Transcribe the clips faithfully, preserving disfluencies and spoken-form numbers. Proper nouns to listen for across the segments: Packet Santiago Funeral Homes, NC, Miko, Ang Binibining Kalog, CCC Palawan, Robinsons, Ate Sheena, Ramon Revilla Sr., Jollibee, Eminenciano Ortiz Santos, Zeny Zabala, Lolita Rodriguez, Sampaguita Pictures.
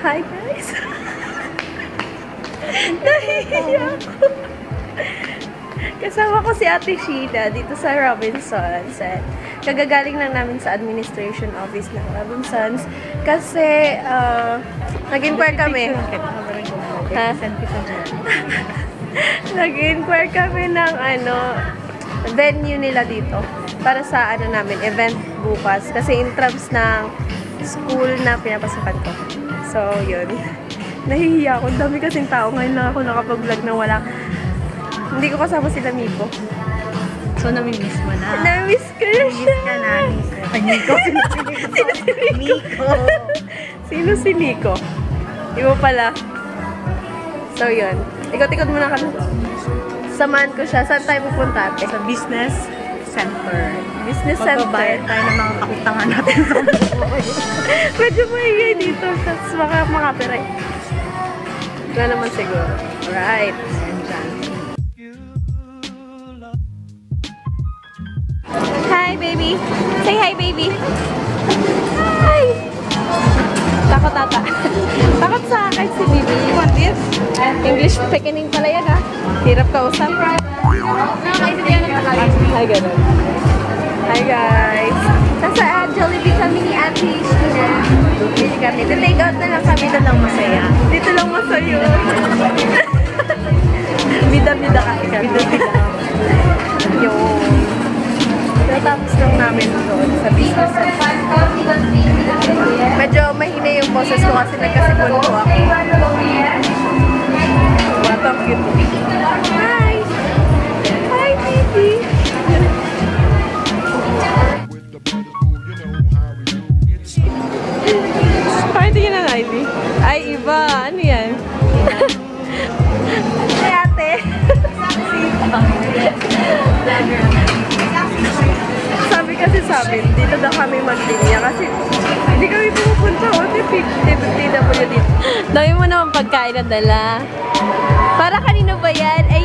Hi guys! Nahihiya ako! Kasama ko si Ate Sheena dito sa Robinsons. Kagagaling lang namin sa administration office ng Robinsons kasi uh, nag-inquire kami. Ha? Nag-inquire kami ng ano, venue nila dito para sa ano namin, event bukas. Kasi in terms ng school na pinapasukan ko. So, yun. Nahihiya ako. Dami kasing tao. Ngayon lang ako nakapag-vlog na wala. Hindi ko kasama sila Miko. So, nami-miss mo na. Nami-miss ko na siya. Nami-miss ka na. Miko. Sino si Miko? Miko. Sino si Miko? Iba pala. So, yun. Ikot-ikot muna kami. Samahan ko siya. Saan tayo pupunta? Sa business center. Business center. Magbabayad tayo ng mga kakutangan natin sa buhay. Medyo maingay dito. Tapos baka makapiright. Wala naman siguro. Alright. Hi, baby. Say hi, baby. Hi! Takot ata. Takot sa akin si baby. You want this? English pickening pala yan, ha? Hirap kausap. Hi, ganun. Hi, guys. Nasa uh, Jollibee kami ni Ate Sheena. Bili kami. Take out na lang kami. Dito lang masaya. Dito lang masaya. Bida-bida kami. Bida-bida. Yun. Tapos lang namin doon sa business. Medyo mahina yung boses ko kasi nagkasipon ko ako. What a cute baby. Hi! Hi, baby! Parang tingin ang Ivy. Ay, iba! Ano yan? Ay, ate! Sabi kasi sabi, dito daw kami maglinya kasi hindi kami pumupunta o T W dito. Dami mo naman pagkain na dala. Para kanino ba yan? Ay!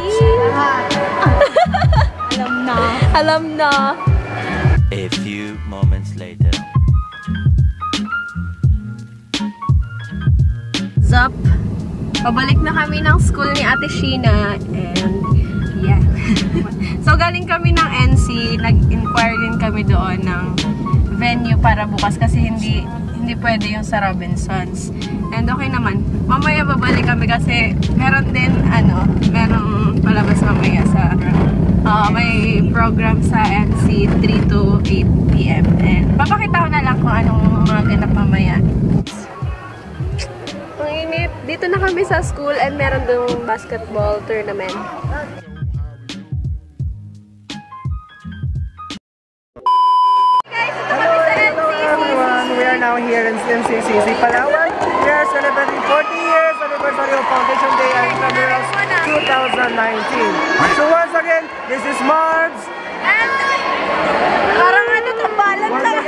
Alam na. Alam na. A few moments later. Zap! Pabalik na kami ng school ni Ate Sheena and yeah. So, galing kami ng N C. Nag-inquire din kami doon ng venue para bukas kasi hindi hindi pwede yung sa Robinsons. And okay naman. Mamaya babalik kami kasi meron din, ano, merong palabas mamaya sa, uh, may program sa N C three to eight P M And papakita ko na lang kung anong mga ganap mamaya. Ang init. Dito na kami sa school and meron doon basketball tournament. Here in C C C Palawan. We are celebrating forty years anniversary of Foundation Day and Memorials twenty nineteen. So once again, this is Marbs. And parang ano, tambalan lang.